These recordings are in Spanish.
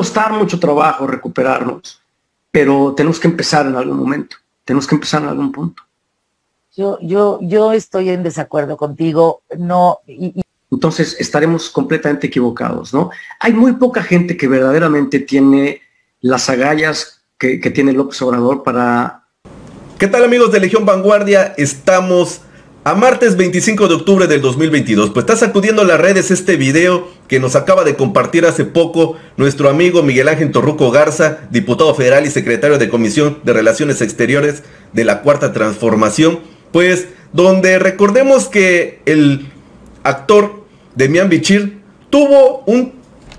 costar mucho trabajo recuperarnos, pero tenemos que empezar en algún momento, tenemos que empezar en algún punto. Yo estoy en desacuerdo contigo, no... Entonces estaremos completamente equivocados, ¿no? Hay muy poca gente que verdaderamente tiene las agallas que tiene López Obrador para... ¿Qué tal, amigos de Legión Vanguardia? Estamos a martes 25 de octubre del 2022. Pues está sacudiendo las redes este video que nos acaba de compartir hace poco nuestro amigo Miguel Ángel Torruco Garza, diputado federal y secretario de Comisión de Relaciones Exteriores de la Cuarta Transformación. Pues donde recordemos que el actor Demián Bichir tuvo un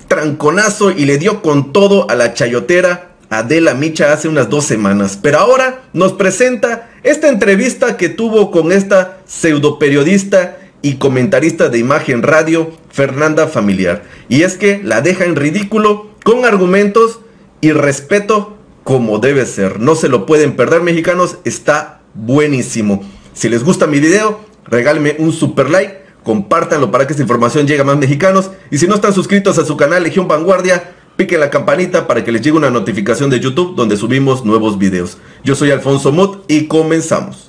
tranconazo y le dio con todo a la chayotera Adela Micha hace unas 2 semanas. Pero ahora nos presenta esta entrevista que tuvo con esta pseudoperiodista y comentarista de Imagen Radio, Fernanda Familiar. Y es que la deja en ridículo con argumentos y respeto como debe ser. No se lo pueden perder, mexicanos, está buenísimo. Si les gusta mi video, regálenme un super like. Compártanlo para que esta información llegue a más mexicanos. Y si no están suscritos a su canal Legión Vanguardia, piquen la campanita para que les llegue una notificación de YouTube donde subimos nuevos videos. Yo soy Alfonso Mutt y comenzamos.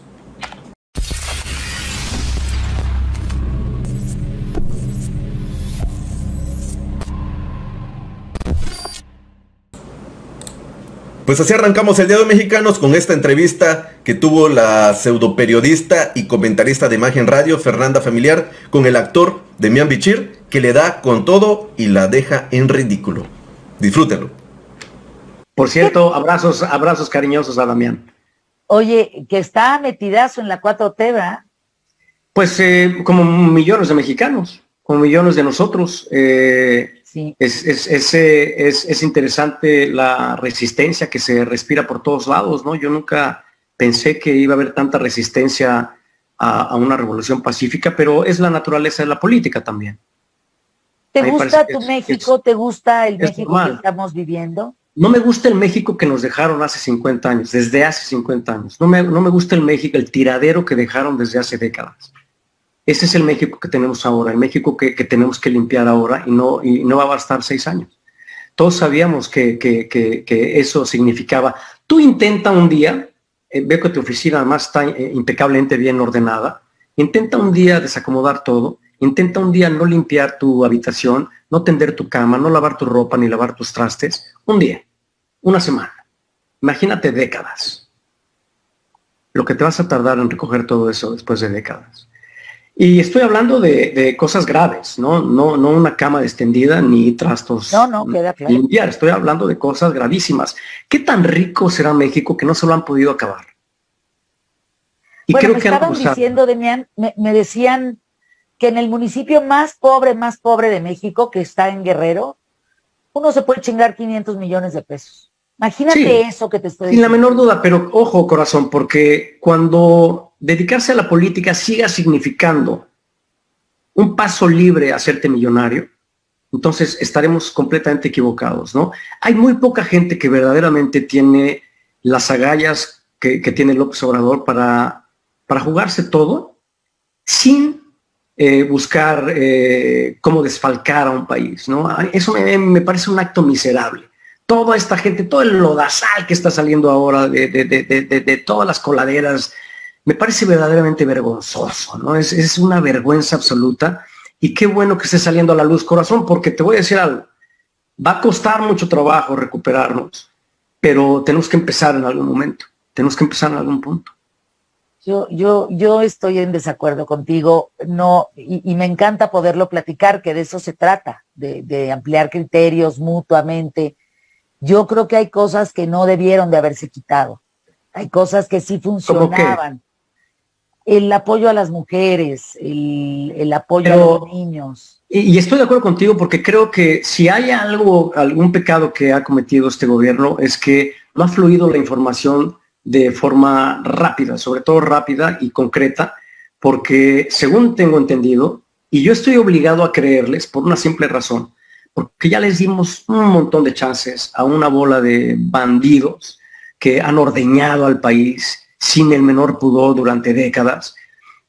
Pues así arrancamos el día de hoy, mexicanos, con esta entrevista que tuvo la pseudoperiodista y comentarista de Imagen Radio, Fernanda Familiar, con el actor Demián Bichir, que le da con todo y la deja en ridículo. Disfrútenlo. Por cierto, abrazos cariñosos a Damián. Oye, que está metidazo en la 4T, ¿verdad? Pues como millones de mexicanos, como millones de nosotros. Sí. Es interesante la resistencia que se respira por todos lados, ¿no? Yo nunca pensé que iba a haber tanta resistencia a una revolución pacífica, pero es la naturaleza de la política también. ¿Te gusta tu México? ¿Te gusta el México que estamos viviendo? No me gusta el México que nos dejaron hace 50 años, desde hace 50 años. No me gusta el México, el tiradero que dejaron desde hace décadas. Ese es el México que tenemos ahora, el México que tenemos que limpiar ahora y no va a bastar 6 años. Todos sabíamos que eso significaba. Tú intenta un día, veo que tu oficina además está impecablemente bien ordenada, intenta un día desacomodar todo, intenta un día no limpiar tu habitación, no tender tu cama, no lavar tu ropa ni lavar tus trastes. Un día, una semana, imagínate décadas. Lo que te vas a tardar en recoger todo eso después de décadas. Y estoy hablando de cosas graves, no una cama extendida ni trastos queda claro. Limpiar. Estoy hablando de cosas gravísimas. ¿Qué tan rico será México que no se lo han podido acabar? Y bueno, creo que estaban diciendo, Demián, me decían que en el municipio más pobre de México, que está en Guerrero, uno se puede chingar 500 millones de pesos. Imagínate eso que te estoy diciendo. Sin la menor duda, pero ojo, corazón, porque cuando... dedicarse a la política siga significando un paso libre a hacerte millonario, entonces estaremos completamente equivocados, ¿no? Hay muy poca gente que verdaderamente tiene las agallas que tiene López Obrador para jugarse todo sin buscar cómo desfalcar a un país, ¿no? Eso me parece un acto miserable. Toda esta gente, todo el lodazal que está saliendo ahora de todas las coladeras, me parece verdaderamente vergonzoso, ¿no? Es una vergüenza absoluta. Y qué bueno que esté saliendo a la luz, corazón, porque te voy a decir algo. Va a costar mucho trabajo recuperarnos, pero tenemos que empezar en algún momento. Tenemos que empezar en algún punto. Yo estoy en desacuerdo contigo, y me encanta poderlo platicar, que de eso se trata, de ampliar criterios mutuamente. Yo creo que hay cosas que no debieron de haberse quitado. Hay cosas que sí funcionaban. El apoyo a las mujeres, el apoyo a los niños. Y estoy de acuerdo contigo, porque creo que si hay algún pecado que ha cometido este gobierno, es que no ha fluido la información de forma rápida, sobre todo rápida y concreta, porque según tengo entendido, y yo estoy obligado a creerles por una simple razón, porque ya les dimos un montón de chances a una bola de bandidos que han ordeñado al país sin el menor pudor durante décadas,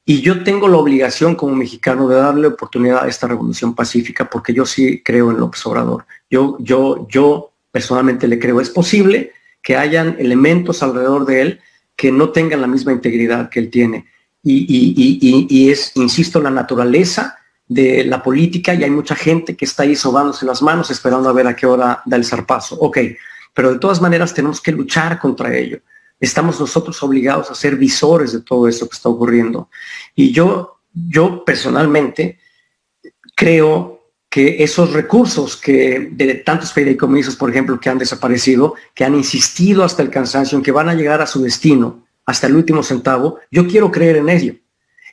y yo tengo la obligación como mexicano de darle oportunidad a esta revolución pacífica, porque yo sí creo en López Obrador. Yo personalmente le creo. Es posible que hayan elementos alrededor de él que no tengan la misma integridad que él tiene. Y es, insisto, la naturaleza de la política, y hay mucha gente que está ahí sobándose las manos esperando a ver a qué hora da el zarpazo. Ok, pero de todas maneras tenemos que luchar contra ello. Estamos nosotros obligados a ser visores de todo eso que está ocurriendo. Y yo personalmente creo que esos recursos que de tantos fideicomisos, por ejemplo, que han desaparecido, que han insistido hasta el cansancio en que van a llegar a su destino hasta el último centavo, yo quiero creer en ello.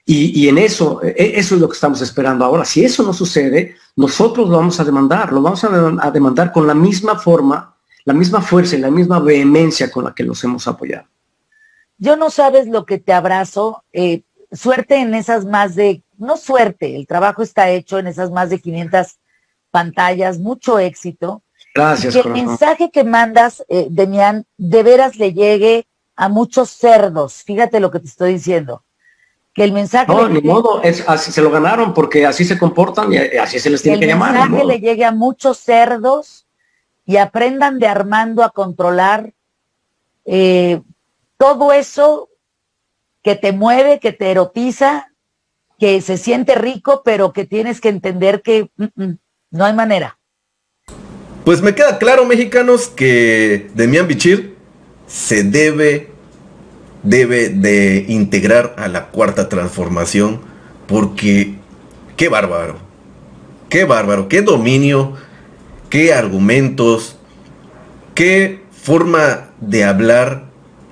Y en eso es lo que estamos esperando. Ahora, si eso no sucede, nosotros lo vamos a demandar con la misma forma, la misma fuerza y la misma vehemencia con la que los hemos apoyado. Yo no sabes lo que te abrazo. Suerte en esas más de, no suerte, el trabajo está hecho en esas más de 500 pantallas, mucho éxito. Gracias. Que el mensaje que mandas, Demián, de veras le llegue a muchos cerdos. Fíjate lo que te estoy diciendo. Que el mensaje... No, ni modo, es, así se lo ganaron porque así se comportan y así se les tiene que llamar. Que el mensaje le llegue a muchos cerdos y aprendan de Armando a controlar todo eso que te mueve, que te erotiza, que se siente rico, pero que tienes que entender que no hay manera. Pues me queda claro, mexicanos, que Demián Bichir se debe de integrar a la Cuarta Transformación, porque qué bárbaro, qué dominio, qué argumentos, qué forma de hablar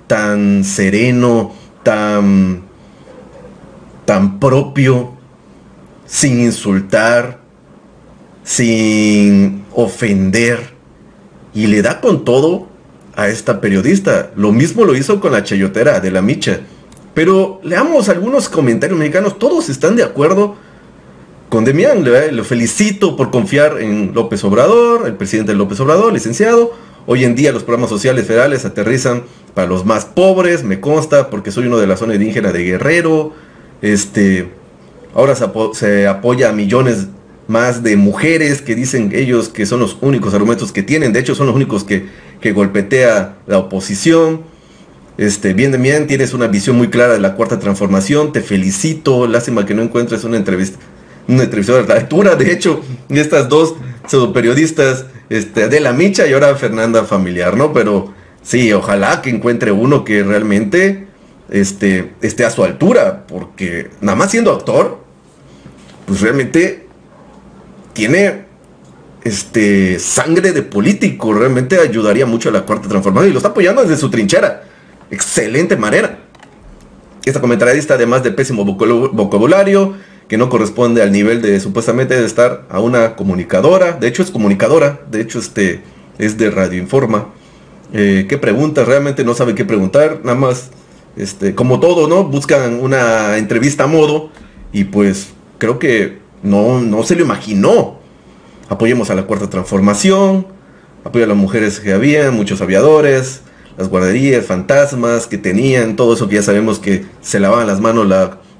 tan sereno, tan propio, sin insultar, sin ofender, y le da con todo a esta periodista. Lo mismo lo hizo con la cheyotera Adela Micha. Pero leamos algunos comentarios mexicanos, todos están de acuerdo con Demián. Lo felicito por confiar en López Obrador, el presidente López Obrador, licenciado. Hoy en día los programas sociales federales aterrizan para los más pobres, me consta, porque soy uno de la zona indígena de Guerrero. Ahora se apoya a millones más de mujeres que dicen ellos que son los únicos argumentos que tienen. De hecho, son los únicos que golpetea la oposición. Bien, Demián, tienes una visión muy clara de la Cuarta Transformación. Te felicito. Lástima que no encuentres una entrevistadora a la altura. De hecho, estas dos pseudoperiodistas, Adela Micha y ahora Fernanda Familiar, ¿no? Pero sí, ojalá que encuentre uno que realmente esté a su altura, porque nada más siendo actor, pues realmente tiene sangre de político, realmente ayudaría mucho a la Cuarta Transformación y lo está apoyando desde su trinchera. Excelente manera. Esta comentarista, además de pésimo vocabulario, que no corresponde al nivel de supuestamente de estar a una comunicadora. De hecho es comunicadora, de hecho es de Radio Informa. ¿Qué preguntas? Realmente no sabe qué preguntar, nada más, como todo, ¿no? Buscan una entrevista a modo y pues creo que no se lo imaginó. Apoyemos a la Cuarta Transformación, apoyo a las mujeres que habían, muchos aviadores, las guarderías, fantasmas que tenían, todo eso que ya sabemos que se lavaban las manos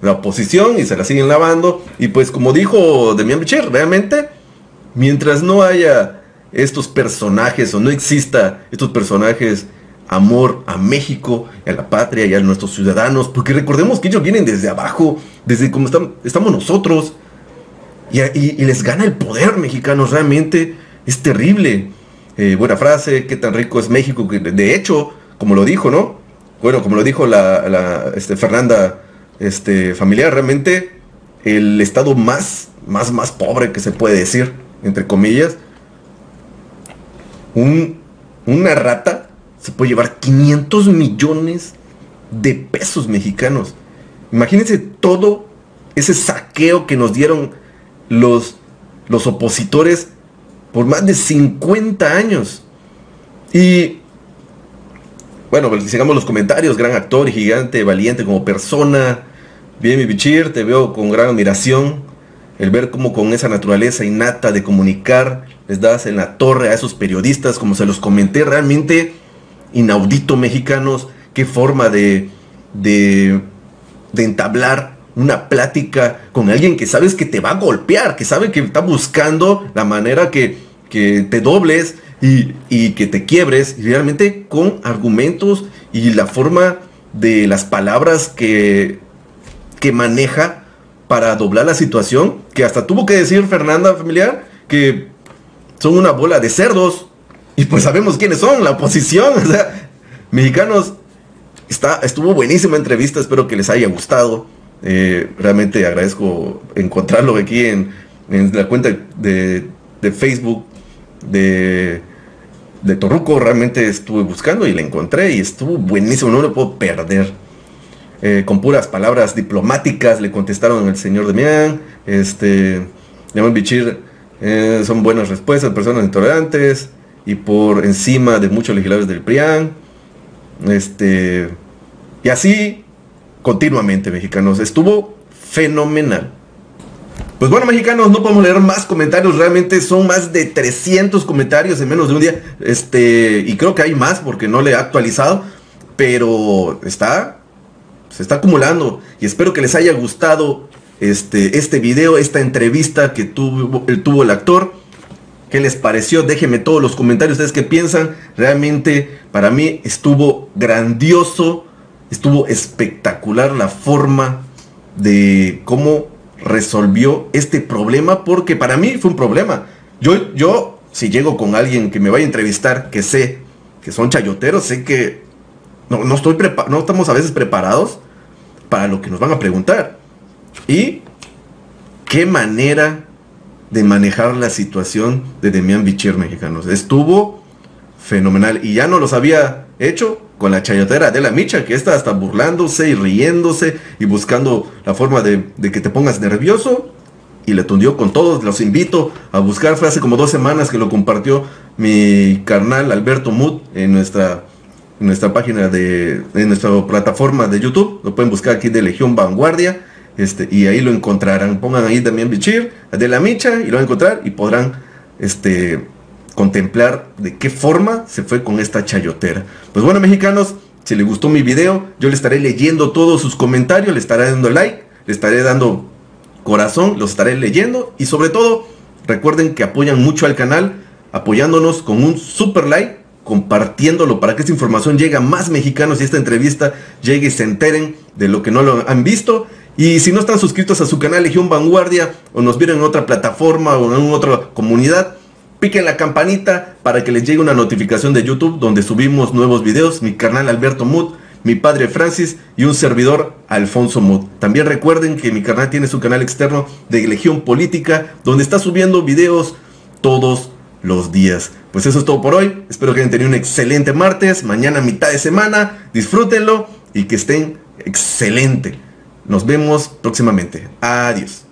la oposición y se la siguen lavando. Y pues como dijo Demián Bichir, realmente mientras no haya estos personajes o no exista estos personajes, amor a México, a la patria y a nuestros ciudadanos, porque recordemos que ellos vienen desde abajo, desde como estamos nosotros, y les gana el poder, mexicanos, realmente es terrible. Buena frase, qué tan rico es México, que de hecho, como lo dijo, ¿no? Bueno, como lo dijo Fernanda Familiar, realmente el estado más pobre que se puede decir, entre comillas. Una rata se puede llevar 500 millones de pesos mexicanos. Imagínense todo ese saqueo que nos dieron los opositores por más de 50 años. Y bueno, sigamos los comentarios. Gran actor, gigante, valiente como persona. Bien, mi Bichir, te veo con gran admiración. El ver cómo con esa naturaleza innata de comunicar les das en la torre a esos periodistas, como se los comenté, realmente inaudito, mexicanos. Qué forma de entablar una plática con alguien que sabes que te va a golpear, que sabe que está buscando la manera que te dobles, y que te quiebres, y realmente con argumentos y la forma de las palabras que maneja para doblar la situación, que hasta tuvo que decir Fernanda Familiar que son una bola de cerdos, y pues sabemos quiénes son, la oposición, o sea, mexicanos. Estuvo buenísima entrevista, espero que les haya gustado. Realmente agradezco encontrarlo aquí en la cuenta de Facebook de Torruco. Realmente estuve buscando y la encontré y estuvo buenísimo, no lo puedo perder. Con puras palabras diplomáticas le contestaron al señor Demián. Demián Bichir, son buenas respuestas, personas intolerantes y por encima de muchos legisladores del PRIAN. Y así continuamente, mexicanos. Estuvo fenomenal. Pues bueno, mexicanos, no podemos leer más comentarios. Realmente son más de 300 comentarios en menos de un día. Y creo que hay más porque no le he actualizado, pero se está acumulando. Y espero que les haya gustado este video, esta entrevista que tuvo el actor. ¿Qué les pareció? Déjenme todos los comentarios, ustedes qué piensan. Realmente para mí estuvo grandioso, estuvo espectacular la forma de cómo resolvió este problema, porque para mí fue un problema. Yo si llego con alguien que me vaya a entrevistar, que sé que son chayoteros, sé que no estamos a veces preparados para lo que nos van a preguntar. Y qué manera de manejar la situación de Demián Bichir, mexicanos. Estuvo fenomenal. Y ya no los había hecho con la chayotera Adela Micha, que está hasta burlándose y riéndose y buscando la forma de que te pongas nervioso. Y le tundió con todos. Los invito a buscar. Fue hace como 2 semanas que lo compartió mi carnal Alberto Mutt en nuestra página en nuestra plataforma de YouTube. Lo pueden buscar aquí de Legión Vanguardia. Y ahí lo encontrarán. Pongan ahí también Bichir, Adela Micha, y lo van a encontrar y podrán contemplar de qué forma se fue con esta chayotera. Pues bueno, mexicanos, si les gustó mi video, yo le estaré leyendo todos sus comentarios, le estaré dando like, le estaré dando corazón, los estaré leyendo. Y sobre todo, recuerden que apoyan mucho al canal, apoyándonos con un super like, compartiéndolo para que esta información llegue a más mexicanos y esta entrevista llegue y se enteren de lo que no lo han visto. Y si no están suscritos a su canal Legión Vanguardia, o nos vieron en otra plataforma o en otra comunidad, piquen la campanita para que les llegue una notificación de YouTube donde subimos nuevos videos. Mi carnal Alberto Mutt, mi padre Francis y un servidor Alfonso Mutt. También recuerden que mi carnal tiene su canal externo de Legión Política, donde está subiendo videos todos los días. Pues eso es todo por hoy. Espero que hayan tenido un excelente martes. Mañana mitad de semana. Disfrútenlo y que estén excelente. Nos vemos próximamente. Adiós.